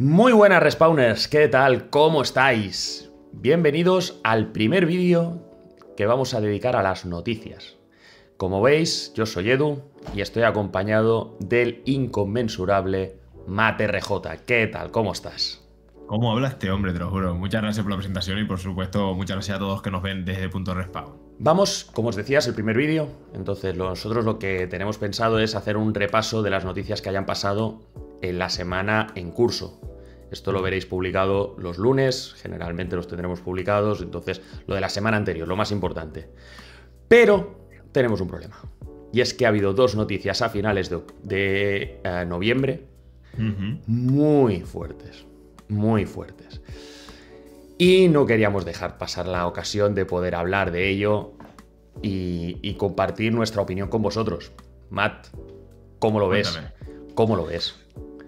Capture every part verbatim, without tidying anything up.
Muy buenas Respawners, ¿qué tal? ¿Cómo estáis? Bienvenidos al primer vídeo que vamos a dedicar a las noticias. Como veis, yo soy Edu y estoy acompañado del inconmensurable MatRJ. ¿Qué tal? ¿Cómo estás? ¿Cómo habla este hombre? Te lo juro. Muchas gracias por la presentación y por supuesto muchas gracias a todos que nos ven desde Punto de Respawn. Vamos, como os decía, es el primer vídeo, entonces nosotros lo que tenemos pensado es hacer un repaso de las noticias que hayan pasado en la semana en curso. Esto lo veréis publicado los lunes, generalmente los tendremos publicados, entonces lo de la semana anterior, lo más importante. Pero tenemos un problema, y es que ha habido dos noticias a finales de, de uh, noviembre uh-huh. muy fuertes, muy fuertes. Y no queríamos dejar pasar la ocasión de poder hablar de ello y, y compartir nuestra opinión con vosotros. Matt, ¿cómo lo ves? Cuéntame. ¿Cómo lo ves?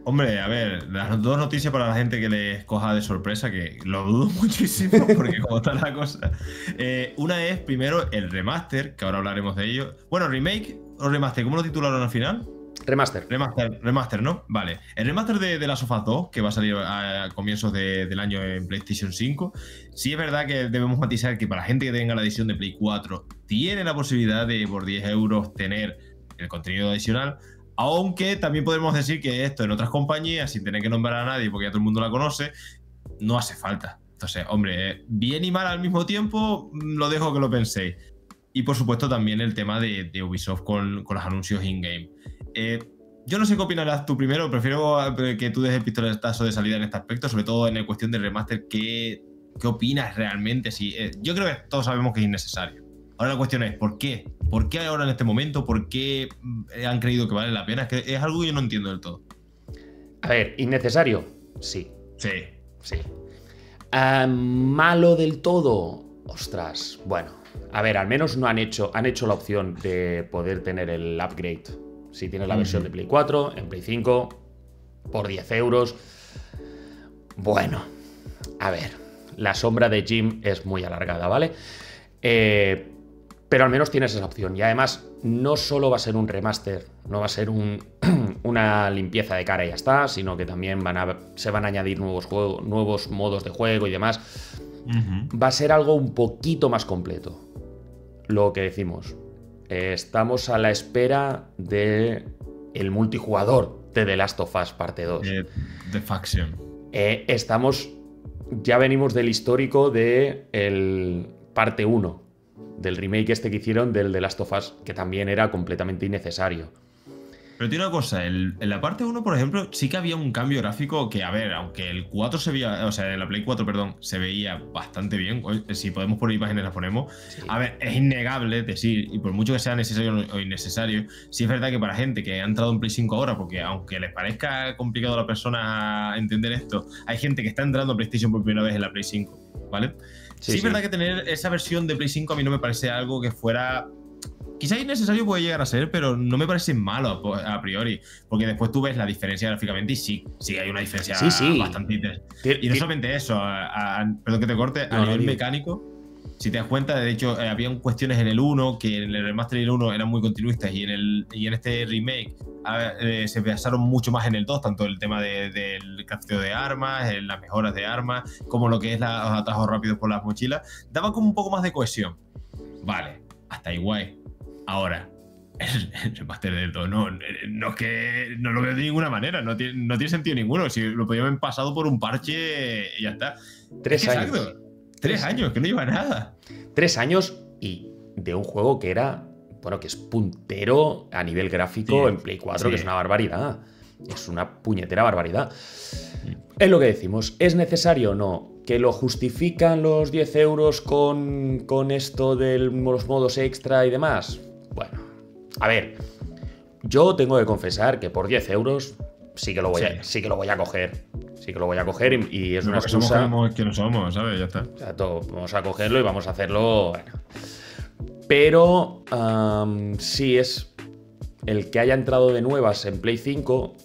Hombre, a ver, las dos noticias para la gente que les coja de sorpresa, que lo dudo muchísimo porque como está la cosa. Eh, una es, primero, el remaster, que ahora hablaremos de ello. Bueno, remake o remaster, ¿cómo lo titularon al final? Remaster. Remaster, remaster, ¿no? Vale. El remaster de, de The Last of Us dos, que va a salir a comienzos de, del año en PlayStation cinco. Sí es verdad que debemos matizar que para la gente que tenga la edición de Play cuatro, tiene la posibilidad de por diez euros tener el contenido adicional. Aunque también podemos decir que esto en otras compañías, sin tener que nombrar a nadie porque ya todo el mundo la conoce, no hace falta. Entonces, hombre, bien y mal al mismo tiempo, lo dejo que lo penséis. Y por supuesto también el tema de, de Ubisoft con, con los anuncios in-game. Eh, yo no sé qué opinarás tú primero, prefiero que tú des el pistoletazo de salida en este aspecto, sobre todo en la cuestión del remaster. ¿Qué, qué opinas realmente? Si, eh, yo creo que todos sabemos que es innecesario. Ahora la cuestión es, ¿por qué? ¿Por qué ahora en este momento? ¿Por qué han creído que vale la pena? Es que es algo que yo no entiendo del todo. A ver, ¿innecesario? Sí. Sí. Sí. Uh, ¿Malo del todo? Ostras, bueno. A ver, al menos no han hecho, han hecho la opción de poder tener el upgrade. Si tienes la versión de Play cuatro, en Play cinco, por diez euros. Bueno, a ver, la sombra de Jim es muy alargada, ¿vale? Eh, pero al menos tienes esa opción. Y además, no solo va a ser un remaster, no va a ser un, una limpieza de cara y ya está, sino que también van a, se van a añadir nuevos, juego, nuevos modos de juego y demás. Uh-huh. Va a ser algo un poquito más completo. Lo que decimos, eh, estamos a la espera de el multijugador de The Last of Us parte dos. Eh, The Faction. Eh, estamos, ya venimos del histórico de el parte uno, del remake este que hicieron del The Last of Us, que también era completamente innecesario. Pero tiene una cosa, el, en la parte uno, por ejemplo, sí que había un cambio gráfico que, a ver, aunque el cuatro se veía, o sea, en la Play cuatro, perdón, se veía bastante bien, si podemos poner imágenes las ponemos, sí. A ver, es innegable decir, y por mucho que sea necesario o innecesario, sí es verdad que para gente que ha entrado en Play cinco ahora, porque aunque les parezca complicado a la persona entender esto, hay gente que está entrando a PlayStation por primera vez en la Play cinco, ¿vale? Sí, sí, sí. Es verdad que tener esa versión de Play cinco a mí no me parece algo que fuera... Quizás innecesario puede llegar a ser, pero no me parece malo a priori, porque después tú ves la diferencia gráficamente y sí, sí hay una diferencia sí, sí. bastante interesante. Y no solamente eso, a, a, perdón que te corte, no, a nivel no, mecánico, si te das cuenta, de hecho, eh, habían cuestiones en el uno, que en el remaster del uno eran muy continuistas y en, el, y en este remake a, eh, se basaron mucho más en el dos, tanto el tema de, del crafteo de armas, en las mejoras de armas, como lo que es la, los atajos rápidos por las mochilas, daba como un poco más de cohesión. Vale, hasta ahí guay. Ahora, el remaster del dos, no, no es que no lo veo de ninguna manera, no tiene, no tiene sentido ninguno. Si lo podían haber pasado por un parche y ya está. Tres años. Exacto. Tres, Tres años, que no lleva nada. Tres años y de un juego que era, bueno, que es puntero a nivel gráfico sí, en Play cuatro, sí. que es una barbaridad. Es una puñetera barbaridad. Sí. Es lo que decimos, ¿es necesario o no? Que lo justifican los diez euros con, con esto de los modos extra y demás. Bueno, a ver, yo tengo que confesar que por diez euros sí que lo voy, sí. A, sí que lo voy a coger. Sí que lo voy a coger y, y es no, una excusa. Somos que no somos, ¿sabes? Ya está. Exacto, vamos a cogerlo y vamos a hacerlo. Bueno. Pero um, sí es el que haya entrado de nuevas en Play cinco.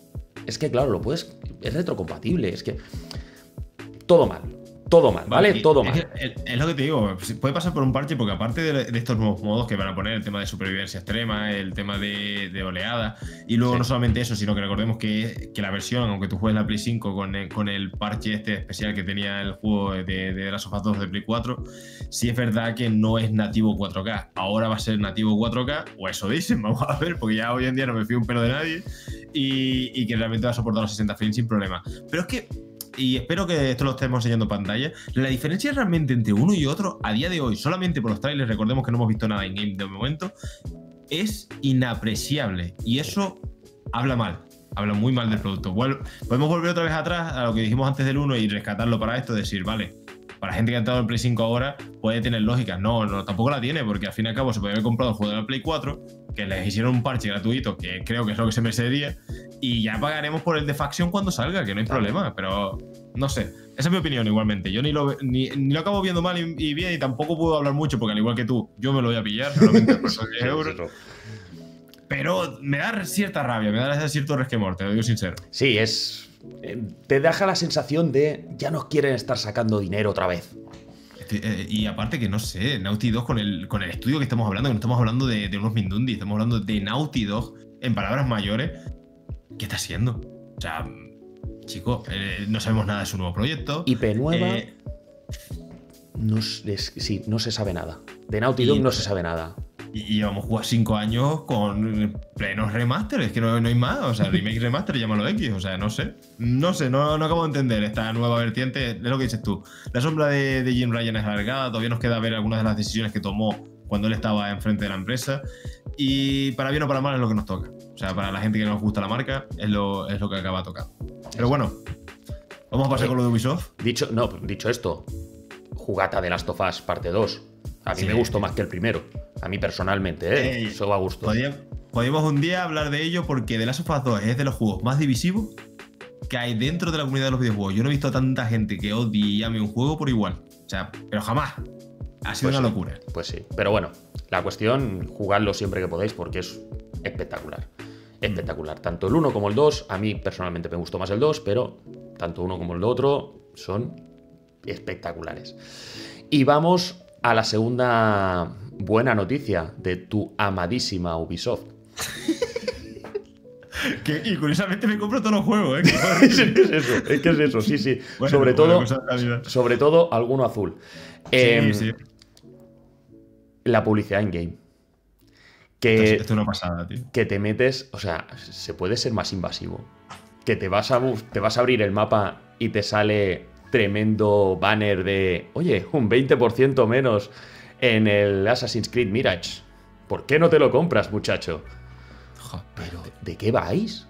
Es que, claro, lo puedes. Es retrocompatible. Es que. Todo mal. Todo mal, ¿vale? vale Todo mal. Es, es lo que te digo, puede pasar por un parche porque aparte de, de estos nuevos modos que van a poner, el tema de supervivencia extrema, el tema de, de oleada, y luego sí. no solamente eso, sino que recordemos que, que la versión, aunque tú juegues la Play cinco con el, con el parche este especial que tenía el juego de, de The Last of Us dos de Play cuatro, sí es verdad que no es nativo cuatro K. Ahora va a ser nativo cuatro K, o eso dicen, vamos a ver, porque ya hoy en día no me fío un pelo de nadie, y, y que realmente va a soportar los sesenta frames sin problema. Pero es que, y espero que esto lo estemos enseñando en pantalla, la diferencia realmente entre uno y otro a día de hoy, solamente por los trailers, recordemos que no hemos visto nada en game de momento, es inapreciable, y eso habla mal, habla muy mal del producto. Vuelvo, podemos volver otra vez atrás a lo que dijimos antes del uno y rescatarlo para esto, decir, vale, para gente que ha entrado en Play cinco ahora puede tener lógica, no, no, tampoco la tiene, porque al fin y al cabo se podría haber comprado el juego de la Play cuatro, que les hicieron un parche gratuito, que creo que es lo que se merecería, y ya pagaremos por el de facción cuando salga, que no hay problema, pero no sé. Esa es mi opinión igualmente. Yo ni lo, ni, ni lo acabo viendo mal y, y bien, y tampoco puedo hablar mucho, porque al igual que tú, yo me lo voy a pillar, solamente por diez euros. Pero me da cierta rabia, me da cierto resquemor, te lo digo sincero. Sí, es... te deja la sensación de ya nos quieren estar sacando dinero otra vez. Y aparte que no sé, Naughty Dog con el, con el estudio que estamos hablando, que no estamos hablando de, de unos Mindundi, estamos hablando de Naughty Dog en palabras mayores. ¿Qué está haciendo? O sea, chico, eh, no sabemos nada de su nuevo proyecto. I P nueva. Eh, no, es, sí, no se sabe nada. De Naughty Dog no se sabe nada. Y vamos a jugar cinco años con plenos remasteres, que no, no hay más, o sea, remake, remaster, llámalo X, o sea, no sé, no sé, no, no acabo de entender esta nueva vertiente, es lo que dices tú. La sombra de, de Jim Ryan es alargada, todavía nos queda ver algunas de las decisiones que tomó cuando él estaba enfrente de la empresa, y para bien o para mal es lo que nos toca, o sea, para la gente que nos gusta la marca es lo, es lo que acaba tocando. Pero bueno, vamos a pasar con lo de Ubisoft. Dicho, no, dicho esto, jugata de Last of Us parte dos. A mí sí, me gustó más que el primero. A mí personalmente, ¿eh? eh Eso va a gusto. Podríamos, podríamos un día hablar de ello porque The Last of Us dos es de los juegos más divisivos que hay dentro de la comunidad de los videojuegos. Yo no he visto a tanta gente que odie y ame un juego por igual. O sea, pero jamás. Ha sido pues una sí, locura. Pues sí. Pero bueno, la cuestión, jugadlo siempre que podáis porque es espectacular. Espectacular. Mm. Tanto el uno como el dos. A mí personalmente me gustó más el dos, pero tanto uno como el otro son espectaculares. Y vamos a la segunda buena noticia de tu amadísima Ubisoft. Que, y curiosamente me compro todos los juegos, ¿eh? Es que es eso, es que es eso, sí, sí. Bueno, sobre, todo, sobre todo alguno azul. Sí, eh, sí. La publicidad in-game. Que, esto, esto es una pasada, tío. Que te metes, o sea, se puede ser más invasivo. Que te vas a, te vas a abrir el mapa y te sale tremendo banner de, oye, un veinte por ciento menos en el Assassin's Creed Mirage. ¿Por qué no te lo compras, muchacho? Joder. ¿Pero de qué vais?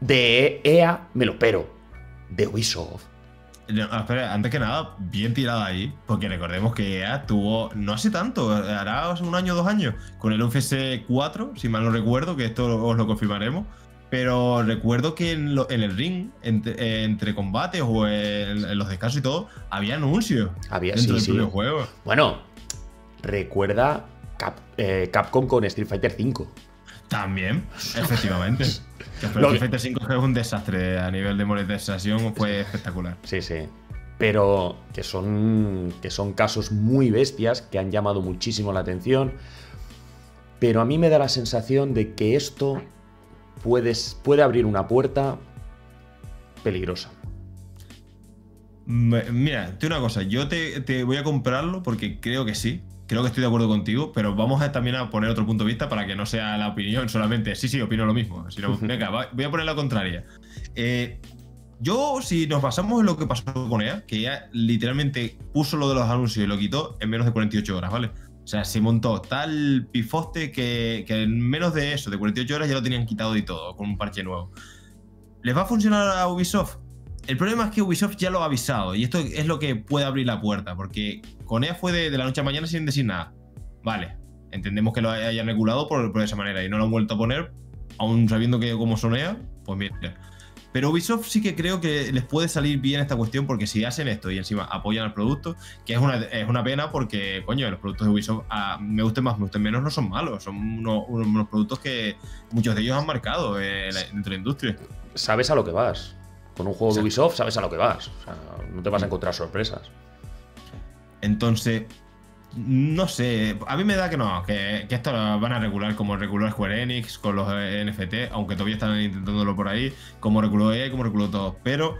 De E A me lo pero. De Ubisoft. No, espera, antes que nada, bien tirada ahí, porque recordemos que E A tuvo, no hace tanto, hará un año o dos años, con el U F C cuatro, si mal no recuerdo, que esto os lo confirmaremos. Pero recuerdo que en, lo, en el ring, entre, entre combates o en, en los descansos y todo, había anuncios había, dentro sí, del sí. juego. Bueno, recuerda Cap, eh, Capcom con Street Fighter cinco. También, efectivamente. Street Fighter cinco es un desastre a nivel de monetización, fue espectacular. Sí, sí. Pero que son, que son casos muy bestias que han llamado muchísimo la atención. Pero a mí me da la sensación de que esto... Puedes, puede abrir una puerta peligrosa. Mira, te una cosa, yo te, te voy a comprarlo porque creo que sí, creo que estoy de acuerdo contigo, pero vamos a, también a poner otro punto de vista para que no sea la opinión solamente, sí, sí, opino lo mismo, sino, venga, voy a poner la contraria. Eh, yo, si nos basamos en lo que pasó con E A, que E A literalmente puso lo de los anuncios y lo quitó en menos de cuarenta y ocho horas, ¿vale? O sea, se montó tal pifoste que, que en menos de eso, de cuarenta y ocho horas, ya lo tenían quitado y todo, con un parche nuevo. ¿Les va a funcionar a Ubisoft? El problema es que Ubisoft ya lo ha avisado, y esto es lo que puede abrir la puerta, porque con E A fue de, de la noche a mañana sin decir nada. Vale, entendemos que lo hayan regulado por, por esa manera, y no lo han vuelto a poner, aún sabiendo que como son E A, pues mira. Pero Ubisoft sí que creo que les puede salir bien esta cuestión, porque si hacen esto y encima apoyan al producto, que es una, es una pena porque, coño, los productos de Ubisoft, a, me gusten más, me gusten menos, no son malos. Son unos, unos productos que muchos de ellos han marcado eh, dentro de la industria. Sabes a lo que vas. Con un juego de Ubisoft sabes a lo que vas. O sea, no te vas a encontrar sorpresas. Entonces, no sé. A mí me da que no, que, que esto lo van a regular como reguló Square Enix con los N F T, aunque todavía están intentándolo por ahí, como reguló E A, como reguló todos. Pero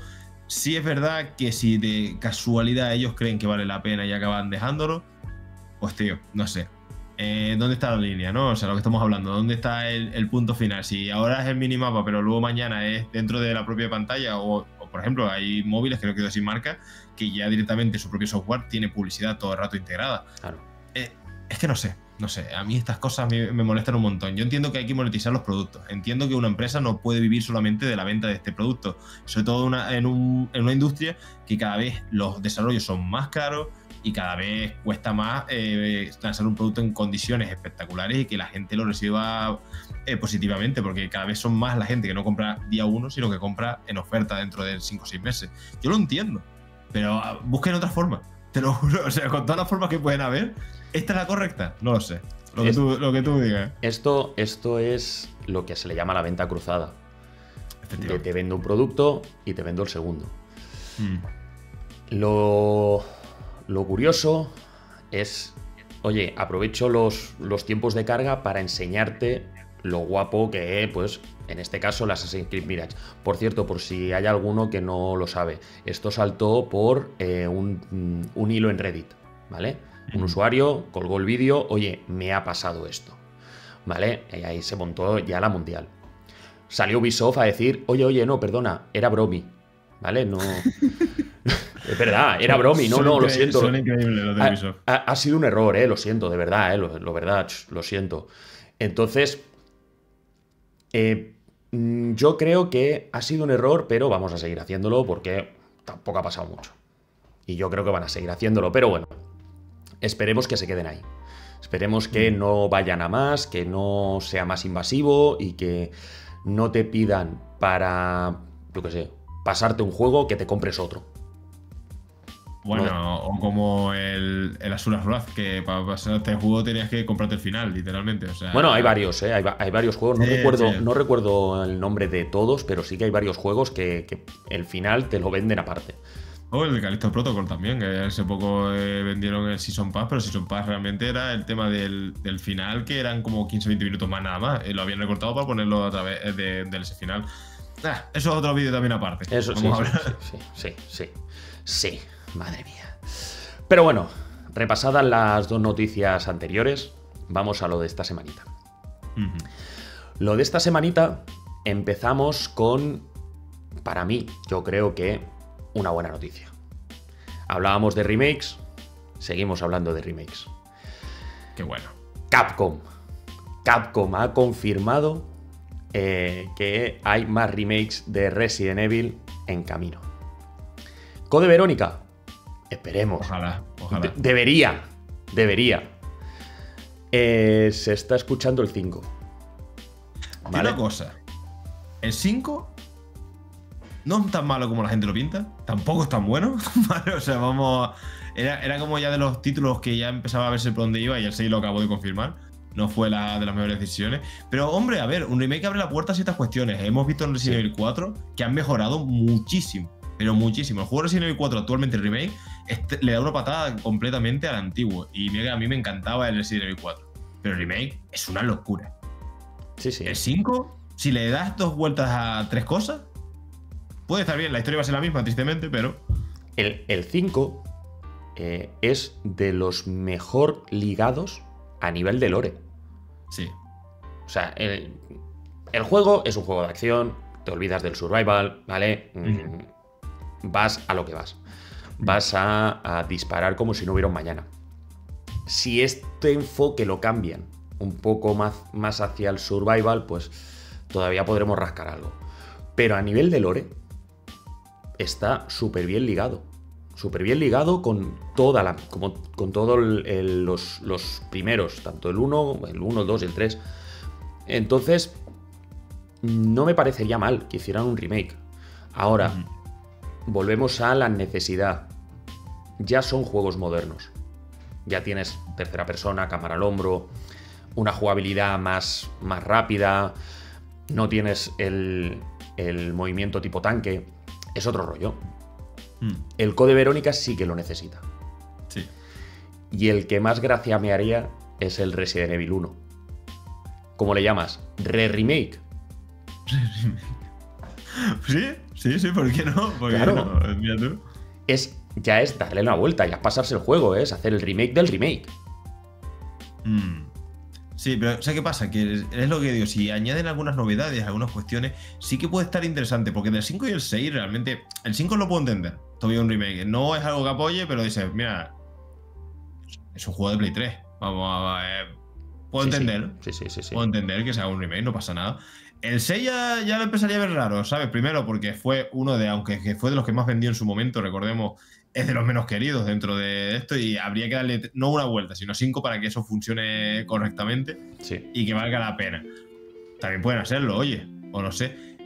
sí es verdad que si de casualidad ellos creen que vale la pena y acaban dejándolo, pues tío, no sé. Eh, ¿Dónde está la línea, no? O sea, lo que estamos hablando, ¿dónde está el, el punto final? Si ahora es el minimapa, pero luego mañana es dentro de la propia pantalla, o, o por ejemplo, hay móviles, que no quiero decir marca, que ya directamente su propio software tiene publicidad todo el rato integrada. Claro. Eh, es que no sé, no sé. A mí estas cosas me, me molestan un montón. Yo entiendo que hay que monetizar los productos. Entiendo que una empresa no puede vivir solamente de la venta de este producto. Sobre todo una, en, un, en una industria que cada vez los desarrollos son más caros, y cada vez cuesta más eh, lanzar un producto en condiciones espectaculares y que la gente lo reciba eh, positivamente, porque cada vez son más la gente que no compra día uno, sino que compra en oferta dentro de cinco o seis meses. Yo lo entiendo, pero busquen otra forma, te lo juro. O sea, con todas las formas que pueden haber, ¿esta es la correcta? No lo sé, lo, es, que, tú, lo que tú digas. Esto, esto es lo que se le llama la venta cruzada. Te, te vendo un producto y te vendo el segundo. Mm. Lo... Lo curioso es, oye, aprovecho los, los tiempos de carga para enseñarte lo guapo que es, pues, en este caso, el Assassin's Creed Mirage. Por cierto, por si hay alguno que no lo sabe, esto saltó por eh, un, un hilo en Reddit, ¿vale? Un usuario colgó el vídeo, oye, me ha pasado esto, ¿vale? Y ahí se montó ya la mundial. Salió Ubisoft a decir, oye, oye, no, perdona, era bromi, ¿vale? No... Es verdad, era bromi, no, no, lo siento. Son increíbles los de Ubisoft. Ha, ha, ha sido un error, eh, lo siento, de verdad, eh, lo, lo verdad, lo siento. Entonces, eh, yo creo que ha sido un error, pero vamos a seguir haciéndolo porque tampoco ha pasado mucho. Y yo creo que van a seguir haciéndolo, pero bueno, esperemos que se queden ahí. Esperemos que mm. no vayan a más, que no sea más invasivo y que no te pidan para, yo qué sé, pasarte un juego que te compres otro. Bueno, no. O como el, el Asura's Wrath, que para pasar este juego tenías que comprarte el final, literalmente. O sea, bueno, hay varios, ¿eh? hay, hay varios juegos. No, sí, recuerdo, sí. no recuerdo el nombre de todos, pero sí que hay varios juegos que, que el final te lo venden aparte. O el de Callisto Protocol también, que hace poco eh, vendieron el Season Pass, pero el Season Pass realmente era el tema del, del final, que eran como quince a veinte minutos más nada más. Y lo habían recortado para ponerlo a través de, de ese final. Ah, eso es otro vídeo también aparte. Eso sí, sí, sí, sí, sí. Sí. Madre mía. Pero bueno, repasadas las dos noticias anteriores, vamos a lo de esta semanita. Uh-huh. Lo de esta semanita empezamos con, para mí, yo creo que una buena noticia. Hablábamos de remakes, seguimos hablando de remakes. Qué bueno. Capcom. Capcom ha confirmado eh, que hay más remakes de Resident Evil en camino. Code Verónica. Esperemos. Ojalá, ojalá. De debería, debería. Eh, se está escuchando el cinco. ¿Vale? Una cosa. El cinco no es tan malo como la gente lo pinta. Tampoco es tan bueno. ¿Vale? O sea, vamos... Era, era como ya de los títulos que ya empezaba a verse por dónde iba y el seis lo acabo de confirmar. No fue la de las mejores decisiones. Pero, hombre, a ver, un remake abre la puerta a ciertas cuestiones. Hemos visto en Resident Evil cuatro que han mejorado muchísimo. Pero muchísimo. El juego de Resident Evil cuatro, actualmente el remake, este, le da una patada completamente al antiguo. Y mira que a mí me encantaba el Resident Evil cuatro. Pero el remake es una locura. Sí, sí. El cinco, si le das dos vueltas a tres cosas, puede estar bien. La historia va a ser la misma, tristemente, pero... El, el cinco eh, es de los mejor ligados a nivel de lore. Sí. O sea, el, el juego es un juego de acción, te olvidas del survival, ¿vale? Mm-hmm. Vas a lo que vas. Vas a, a disparar como si no hubiera un mañana. Si este enfoque lo cambian un poco más, más hacia el survival, pues todavía podremos rascar algo. Pero a nivel de lore, está súper bien ligado. Súper bien ligado con toda la. Como, con todos los, los primeros, tanto el uno, el uno, el dos, el tres. Entonces, no me parecería mal que hicieran un remake. Ahora. Uh-huh. Volvemos a la necesidad. Ya son juegos modernos. Ya tienes tercera persona, cámara al hombro, una jugabilidad más, más rápida, no tienes el, el movimiento tipo tanque. es otro rollo. Mm. El Code Verónica sí que lo necesita. Sí. Y el que más gracia me haría es el Resident Evil uno. ¿Cómo le llamas? ¿Re-remake? ¿Re-remake? Sí, sí, sí, ¿por qué no? ¿Por claro. No? Mira tú. Es, ya es darle una vuelta, ya es pasarse el juego, ¿eh? Es hacer el remake del remake. Mm. Sí, pero ¿sabes qué pasa? Que es, es lo que digo, si añaden algunas novedades, algunas cuestiones, sí que puede estar interesante, porque del cinco y el seis realmente, el cinco lo puedo entender, todavía un remake, no es algo que apoye, pero dices, mira, es un juego de Play tres, vamos a... Eh, puedo sí, entender, sí. Sí, sí, sí, sí. Puedo entender que sea un remake, no pasa nada. El seis ya, ya lo empezaría a ver raro, ¿sabes? Primero porque fue uno de, aunque fue de los que más vendió en su momento, recordemos, es de los menos queridos dentro de esto y habría que darle no una vuelta, sino cinco para que eso funcione correctamente sí. Y que valga la pena. También pueden hacerlo, oye, o no sé.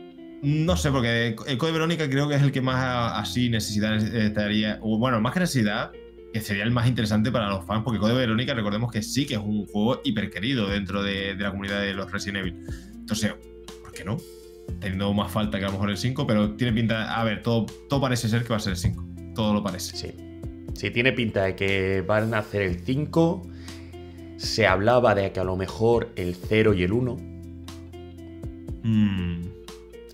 No sé, porque el Code Verónica creo que es el que más así necesidad estaría, o bueno, más que necesidad, que sería el más interesante para los fans, porque Code Verónica, recordemos que sí que es un juego hiperquerido dentro de, de la comunidad de los Resident Evil. Entonces... que no, teniendo más falta que a lo mejor el cinco, pero tiene pinta, a ver, todo, todo parece ser que va a ser el cinco, todo lo parece. Sí, sí, tiene pinta de que van a hacer el cinco, se hablaba de que a lo mejor el cero y el uno. Mm.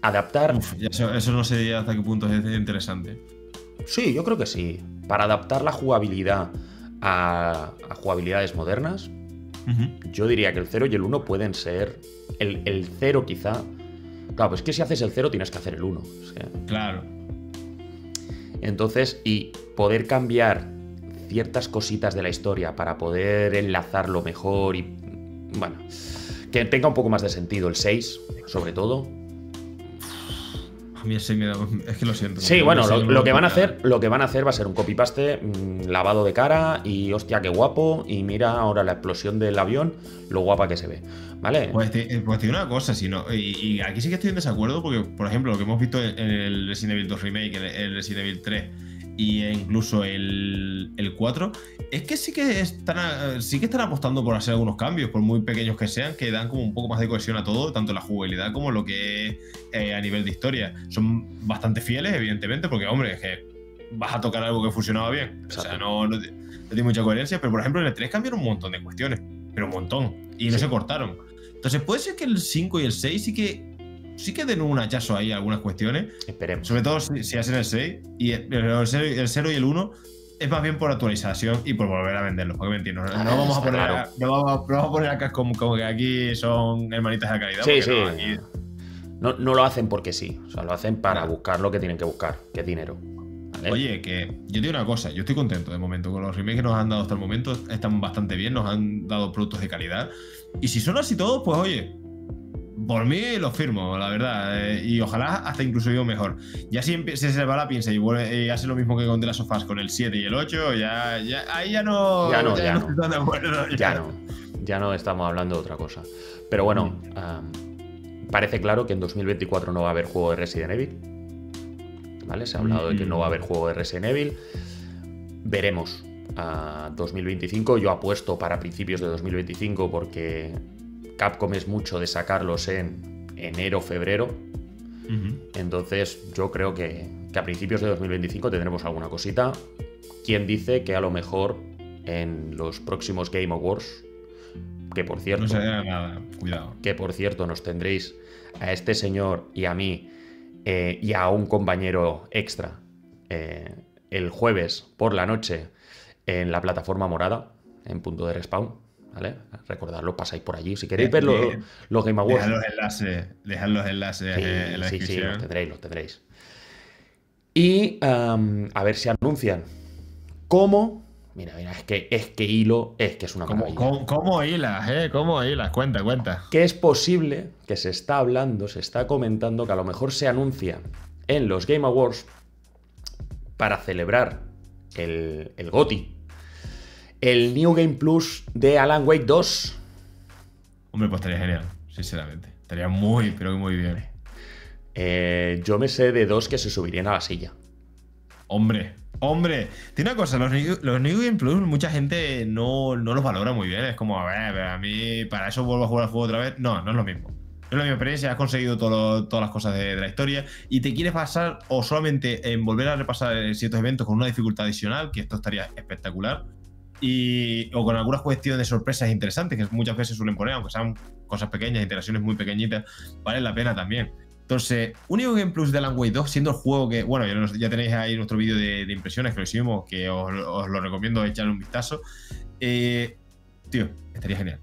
Adaptar... Uf, eso, eso no sé hasta qué punto es interesante. Sí, yo creo que sí, para adaptar la jugabilidad a, a jugabilidades modernas. Uh-huh. Yo diría que el cero y el uno pueden ser. El, el cero quizá. Claro, pues es que si haces el cero tienes que hacer el uno. O sea. Claro. Entonces, y poder cambiar ciertas cositas de la historia para poder enlazarlo mejor y. Bueno. Que tenga un poco más de sentido el seis, sobre todo. A mí ese me da. Es que lo siento. Sí, bueno, lo, lo que van a hacer, lo que van a hacer va a ser un copypaste mmm, lavado de cara y hostia, qué guapo. Y mira ahora la explosión del avión, lo guapa que se ve. ¿Vale? Pues te, pues te digo una cosa, si no, y, y aquí sí que estoy en desacuerdo, porque, por ejemplo, lo que hemos visto en el Resident Evil dos Remake, en el Resident Evil tres e incluso el, el cuatro, es que sí que están sí que están apostando por hacer algunos cambios, por muy pequeños que sean, que dan como un poco más de cohesión a todo, tanto la jugabilidad como lo que es eh, a nivel de historia. Son bastante fieles, evidentemente, porque, hombre, es que vas a tocar algo que funcionaba bien. Exacto. O sea, no, no, no tiene mucha coherencia, pero, por ejemplo, en el tres cambiaron un montón de cuestiones, pero un montón, y no sí. Se cortaron. Entonces, puede ser que el cinco y el seis sí que Sí que den un hachazo ahí algunas cuestiones. Esperemos. Sobre todo si, si hacen el seis. Y el, el, cero, el cero y el uno es más bien por actualización y por volver a venderlos. Porque me entiendo. No, ah, no, vamos a poner claro. a, no, vamos, no vamos a poner acá como, como que aquí son hermanitas de la calidad. Sí, sí. No, aquí... no, no lo hacen porque sí. O sea, lo hacen para buscar lo que tienen que buscar, que es dinero. ¿Vale? Oye, que yo te digo una cosa. Yo estoy contento de momento con los remakes que nos han dado hasta el momento. Están bastante bien. Nos han dado productos de calidad. Y si son así todos, pues oye... Por mí lo firmo, la verdad, eh, y ojalá hasta incluso yo mejor. Ya si se se va la pinza y, vuelve, y hace lo mismo que con The Last of Us con el siete y el ocho, ya, ya, ahí ya no... Ya no, ya, ya no. No, no, bueno, ya. Ya no. Ya no estamos hablando de otra cosa. Pero bueno, um, parece claro que en dos mil veinticuatro no va a haber juego de Resident Evil. ¿Vale? Se ha hablado mm. de que no va a haber juego de Resident Evil. Veremos a uh, dos mil veinticinco. Yo apuesto para principios de dos mil veinticinco porque... Capcom es mucho de sacarlos en enero, febrero. Uh-huh. Entonces yo creo que, que a principios de dos mil veinticinco tendremos alguna cosita. ¿Quién dice que a lo mejor en los próximos Game Awards, que por cierto, no se haga nada. Cuidado. Que por cierto nos tendréis a este señor y a mí eh, y a un compañero extra eh, el jueves por la noche en la plataforma morada, en Punto de Respawn? ¿Vale? Recordadlo, pasáis por allí. Si queréis ver los, los Game Awards. Dejad los enlaces, dejad los enlaces sí, en la sí, descripción. Sí, los tendréis, los tendréis. Y um, a ver si anuncian cómo. Mira, mira, es que, es que hilo, es que es una maravilla. ¿Cómo, cómo hilas, eh? ¿Cómo hilas? Cuenta, cuenta. Que es posible que se está hablando, se está comentando que a lo mejor se anuncia en los Game Awards para celebrar el, el GOTY. El New Game Plus de Alan Wake dos. Hombre, pues estaría genial, sinceramente. Estaría muy, pero muy bien. Eh, yo me sé de dos que se subirían a la silla. Hombre, hombre. Tiene una cosa, los New, los New Game Plus mucha gente no, no los valora muy bien. Es como, a ver, a mí para eso vuelvo a jugar al juego otra vez. No, no es lo mismo. es lo mismo, pero ya has conseguido todo, todas las cosas de, de la historia y te quieres pasar o solamente en volver a repasar ciertos eventos con una dificultad adicional, que esto estaría espectacular, y, o con algunas cuestiones de sorpresas interesantes que muchas veces suelen poner, aunque sean cosas pequeñas, interacciones muy pequeñitas, vale la pena también. Entonces, único Game Plus de Alan Wake dos, siendo el juego que, bueno, ya, ya tenéis ahí nuestro vídeo de, de impresiones que lo hicimos, que os, os lo recomiendo echarle un vistazo. Eh, tío, estaría genial.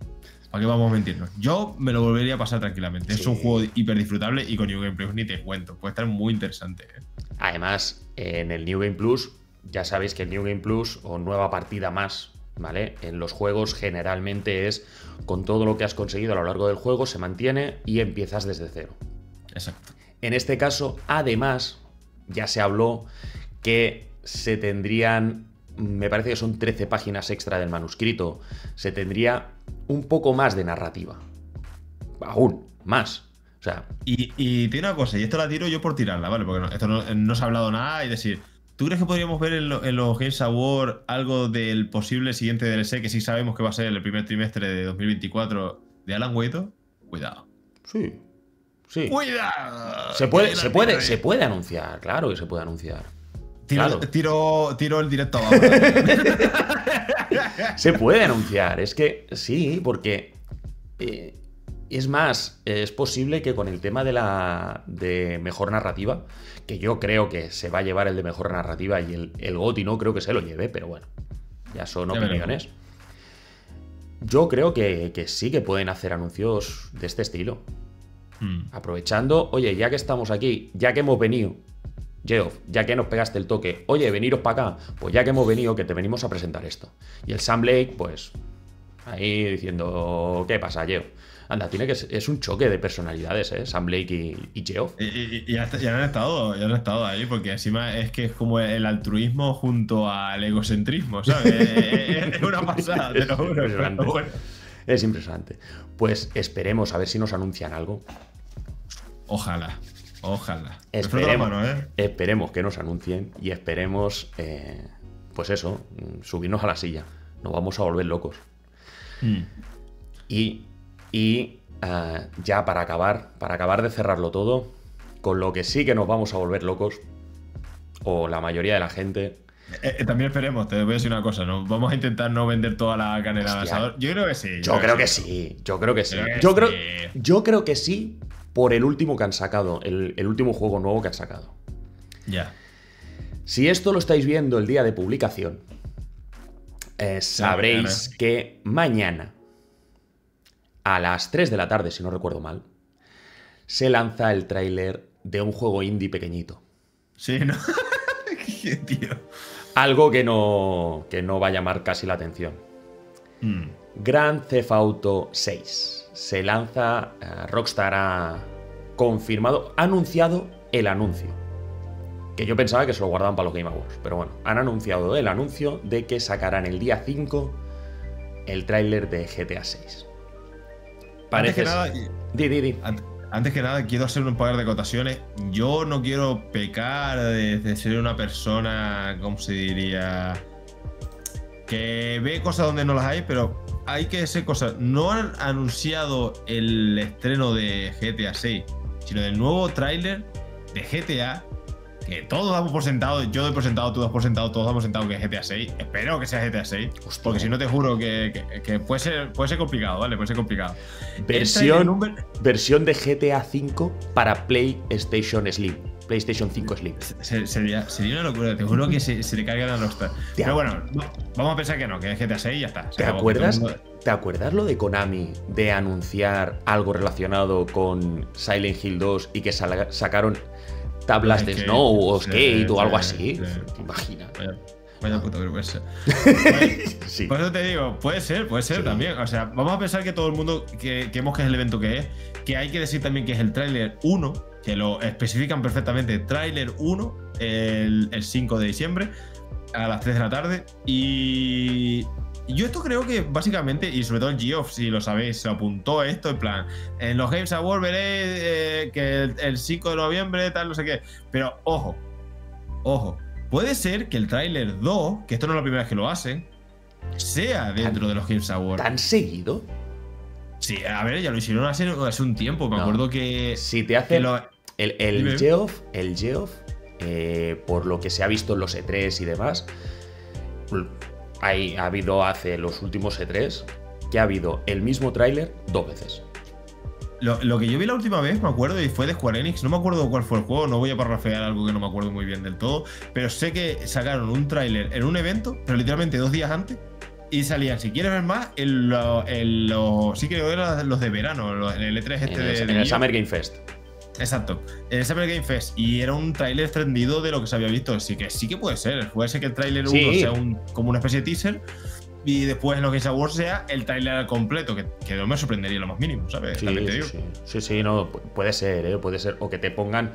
¿Para qué vamos a mentirnos? Yo me lo volvería a pasar tranquilamente. Sí. Es un juego hiper disfrutable y con New Game Plus ni te cuento. Puede estar muy interesante, ¿eh? Además, en el New Game Plus, ya sabéis que el New Game Plus o nueva partida más, ¿vale? En los juegos generalmente es con todo lo que has conseguido a lo largo del juego, se mantiene y empiezas desde cero. Exacto. En este caso, además, ya se habló que se tendrían, me parece que son trece páginas extra del manuscrito, se tendría un poco más de narrativa. Aún más. O sea, y, y tiene una cosa, y esto la tiro yo por tirarla, ¿vale? Porque no, esto no, no se ha hablado nada y decir... ¿Tú crees que podríamos ver en, lo, en los Games Awards algo del posible siguiente D L C que sí sabemos que va a ser el primer trimestre de dos mil veinticuatro de Alan Wake dos? Cuidado. Sí. Sí. ¡Cuidado! Se puede, se puede, se puede anunciar, claro que se puede anunciar. Tiro, claro. tiro, tiro el directo abajo. Se puede anunciar, es que sí, porque eh, es más, es posible que con el tema de la de mejor narrativa, que yo creo que se va a llevar el de mejor narrativa y el, el GOTY no creo que se lo lleve, pero bueno, ya son opiniones. Yo creo que, que sí que pueden hacer anuncios de este estilo. Aprovechando, oye, ya que estamos aquí, ya que hemos venido, Geoff, ya que nos pegaste el toque, oye, veniros para acá, pues ya que hemos venido, que te venimos a presentar esto. Y el Sam Blake, pues, ahí diciendo, ¿qué pasa, Geoff? Anda, tiene que ser, es un choque de personalidades, ¿eh? Sam Blake y, y Geoff. Y, y, y hasta, ya, han estado, ya han estado ahí, porque encima es que es como el altruismo junto al egocentrismo, ¿sabes? es, es una pasada, te lo juro. Es impresionante. Pues esperemos a ver si nos anuncian algo. Ojalá, ojalá. Esperemos, mano, ¿eh? Esperemos que nos anuncien y esperemos, eh, pues eso, subirnos a la silla. Nos vamos a volver locos. Mm. Y, y uh, ya para acabar, para acabar de cerrarlo todo, con lo que sí que nos vamos a volver locos, o la mayoría de la gente... Eh, eh, también esperemos, te voy a decir una cosa, ¿no? Vamos a intentar no vender toda la canela de asador. Yo creo que sí. Yo creo que sí, yo creo que sí. Yo creo, yo creo que sí por el último que han sacado, el, el último juego nuevo que han sacado. Ya. Yeah. Si esto lo estáis viendo el día de publicación, eh, sabréis que mañana, a las tres de la tarde, si no recuerdo mal, se lanza el tráiler de un juego indie pequeñito. Sí, ¿no? ¿Qué, tío? Algo que no, que no va a llamar casi la atención. Mm. Grand Theft Auto seis. Se lanza, uh, Rockstar ha confirmado, ha anunciado el anuncio. Que yo pensaba que se lo guardaban para los Game Awards. Pero bueno, han anunciado el anuncio de que sacarán el día cinco el tráiler de G T A seis. Parece... Antes que nada... Di, di, di. Antes... Antes que nada, quiero hacer un par de acotaciones. Yo no quiero pecar de, de ser una persona, ¿cómo se diría? Que ve cosas donde no las hay, pero hay que ser cosas. No han anunciado el estreno de G T A seis, sino del nuevo tráiler de G T A, que todos damos por sentado, yo doy por sentado, tú das por sentado, todos damos sentado que es G T A seis. Espero que sea G T A seis, hostia, porque si no te juro que, que, que puede, ser, puede ser complicado, ¿vale? Puede ser complicado. Versión, número... versión de G T A cinco para PlayStation Slim. PlayStation cinco Slim. Se, sería, sería una locura, te juro que se, se le cargan a Rockstar. Pero bueno, vamos a pensar que no, que es G T A seis y ya está. ¿Te acuerdas, mundo... ¿Te acuerdas lo de Konami de anunciar algo relacionado con Silent Hill dos y que salga, sacaron... tablas de snow o skate o algo así? Imagina. Vaya puta vergüenza. Sí. Por eso te digo, puede ser, puede ser sí. también. O sea, vamos a pensar que todo el mundo que, que hemos que es el evento que es, que hay que decir también que es el tráiler uno, que lo especifican perfectamente, tráiler uno, el, el cinco de diciembre, a las tres de la tarde. Y... yo esto creo que básicamente, y sobre todo el Geoff, si lo sabéis, se apuntó esto en plan, en los Games Awards veréis eh, que el, el cinco de noviembre tal, no sé qué, pero ojo, ojo, puede ser que el tráiler dos, que esto no es la primera vez que lo hacen, sea dentro de los Games Awards. ¿Tan seguido? Sí, a ver, ya lo hicieron hace, hace un tiempo. Me no. acuerdo que. Si te hace. Lo... El, el Geoff, el Geoff, eh, por lo que se ha visto en los E tres y demás, hay, ha habido hace los últimos E tres que ha habido el mismo tráiler dos veces. Lo, lo que yo vi la última vez, me acuerdo, y fue de Square Enix, no me acuerdo cuál fue el juego, no voy a parrafear algo que no me acuerdo muy bien del todo, pero sé que sacaron un tráiler en un evento, pero literalmente dos días antes, y salían, si quieres ver más, en los... Lo, sí creo que eran los de verano, en el E tres este en el, de... En de el Summer Game Fest. Exacto, en el Summer Game Fest, y era un tráiler extendido de lo que se había visto, así que sí que puede ser, puede ser que el tráiler uno sí. sea un, como una especie de teaser, y después en los Game Awards sea el tráiler completo, que, que no me sorprendería lo más mínimo, ¿sabes? Sí, te digo. Sí, sí, sí, no, puede ser, ¿eh? Puede ser. O que te pongan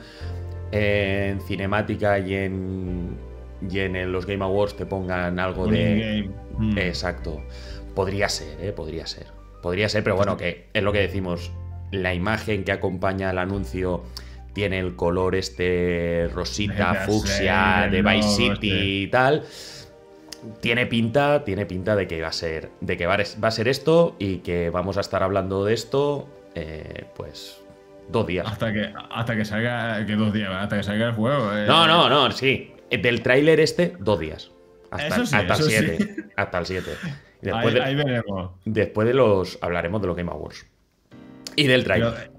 en cinemática y en, y en los Game Awards te pongan algo un de... Mm. Exacto. Podría ser, ¿eh? Podría ser. Podría ser, pero bueno, que es lo que decimos. La imagen que acompaña al anuncio tiene el color este rosita, fucsia, de Vice City y tal... Tiene pinta, tiene pinta de que va a ser, de que va a ser esto y que vamos a estar hablando de esto, eh, pues dos días. Hasta que, hasta que salga, que dos días, hasta que salga el juego. Eh. No, no, no, sí. Del tráiler este, dos días. Hasta, sí, hasta el siete. Sí. Hasta el siete. Después, ahí, de, ahí veremos. Después de los, hablaremos de los Game Awards. Y del tráiler.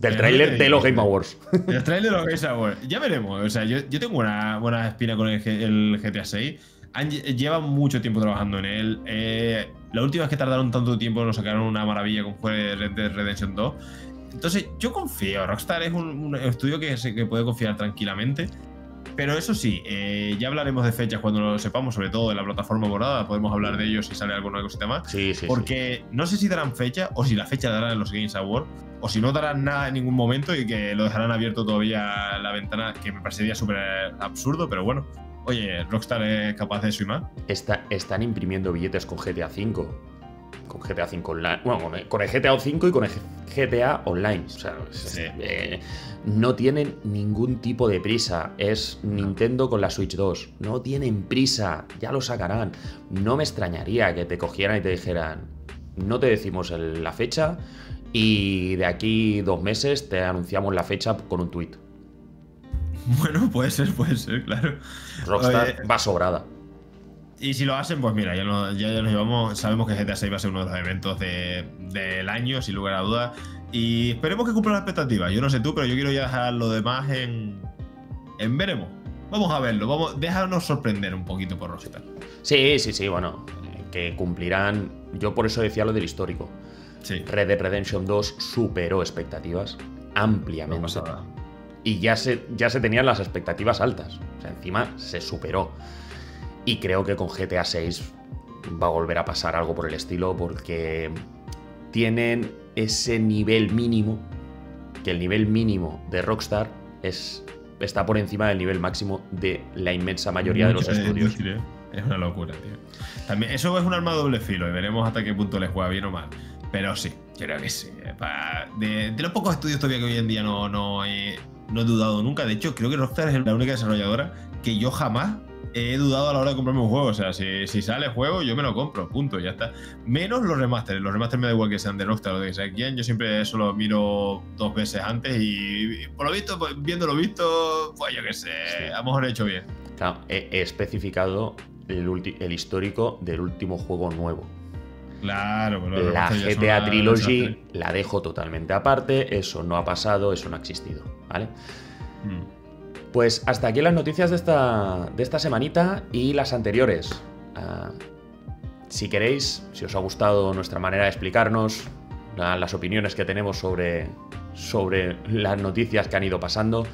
Del tráiler de los Game Awards. Del tráiler de los Game Awards. Ya veremos. O sea, yo, yo tengo una buena espina con el, el G T A seis. Llevan mucho tiempo trabajando en él. Eh, la última vez que tardaron tanto tiempo nos sacaron una maravilla con juego de Red Dead Redemption dos. Entonces, yo confío. Rockstar es un, un estudio que se que puede confiar tranquilamente. Pero eso sí, eh, ya hablaremos de fechas cuando lo sepamos, sobre todo de la plataforma morada. Podemos hablar de ello si sale alguna cosita más. Sí, sí, porque sí. No sé si darán fecha, o si la fecha darán en los Games Awards, o si no darán nada en ningún momento y que lo dejarán abierto todavía la ventana, que me parecería súper absurdo, pero bueno. Oye, Rockstar es capaz de eso y más. Está, están imprimiendo billetes con G T A cinco. Con G T A cinco online. Bueno, con el G T A cinco y con el G T A online. O sea, sí. eh, no tienen ningún tipo de prisa. Es Nintendo con la Switch dos. No tienen prisa. Ya lo sacarán. No me extrañaría que te cogieran y te dijeran: no te decimos el, la fecha, y de aquí dos meses te anunciamos la fecha con un tuit. Bueno, puede ser, puede ser, claro. Rockstar Oye, va sobrada. Y si lo hacen, pues mira, ya, no, ya, ya nos llevamos. Sabemos que G T A seis va a ser uno de los eventos de, del año, sin lugar a dudas. Y esperemos que cumpla las expectativas. Yo no sé tú, pero yo quiero ya dejar lo demás en, en veremos. Vamos a verlo, vamos, déjanos sorprender un poquito por Rockstar. Sí, sí, sí, bueno, que cumplirán. Yo por eso decía lo del histórico. Sí. Red Dead Redemption dos superó expectativas ampliamente. No pasa nada. Y ya se, ya se tenían las expectativas altas. O sea, encima se superó. Y creo que con G T A seis va a volver a pasar algo por el estilo, porque tienen ese nivel mínimo, que el nivel mínimo de Rockstar es, está por encima del nivel máximo de la inmensa mayoría de los estudios. Es una locura, tío. También, eso es un arma de doble filo y veremos hasta qué punto les juega bien o mal. Pero sí, creo que sí. De, de los pocos estudios todavía que hoy en día no... no eh, No he dudado nunca. De hecho, creo que Rockstar es la única desarrolladora que yo jamás he dudado a la hora de comprarme un juego. O sea, si, si sale el juego, yo me lo compro, punto, ya está. Menos los remasteres. Los remasteres me da igual que sean de Rockstar o de que sea quien. Yo siempre eso lo miro dos veces antes y, y por lo visto, pues, viendo lo visto, pues yo qué sé, sí. A lo mejor he hecho bien. Claro, he especificado el, el histórico del último juego nuevo. Claro, pero los la G T A Trilogy la dejo totalmente aparte. Eso no ha pasado, eso no ha existido, ¿vale? Mm. Pues hasta aquí las noticias de esta, de esta semanita y las anteriores. Uh, si queréis, si os ha gustado nuestra manera de explicarnos, la, las opiniones que tenemos sobre, sobre las noticias que han ido pasando,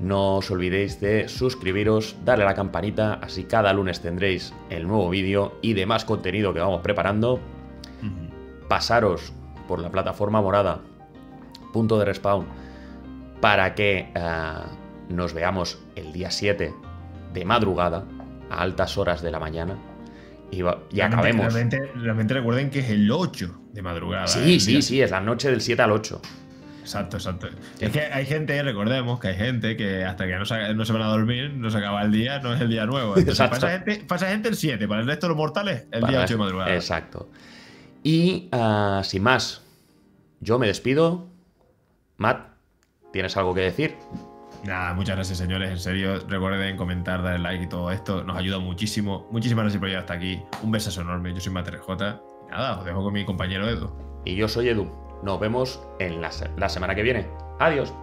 no os olvidéis de suscribiros, darle a la campanita, así cada lunes tendréis el nuevo vídeo y demás contenido que vamos preparando. Uh-huh. Pasaros por la plataforma morada, Punto de Respawn, para que uh, nos veamos el día siete de madrugada, a altas horas de la mañana, y, va, y realmente, acabemos. Realmente, realmente recuerden que es el ocho de madrugada. Sí, sí, día. sí, es la noche del siete al ocho. Exacto, exacto. Es que hay gente, recordemos que hay gente que hasta que no se, no se van a dormir, no se acaba el día, no es el día nuevo. Entonces, para, esa gente, para esa gente el siete, para el resto de los mortales el para día ocho de madrugada. Exacto. Y uh, sin más, Yo me despido. Matt, ¿tienes algo que decir? Nada, muchas gracias, señores, en serio. Recuerden comentar, darle like y todo esto. Nos ayuda muchísimo. Muchísimas gracias por llegar hasta aquí. Un besazo enorme. Yo soy MatRJ. Nada, os dejo con mi compañero Edu. Y yo soy Edu. Nos vemos en la, la semana que viene. Adiós.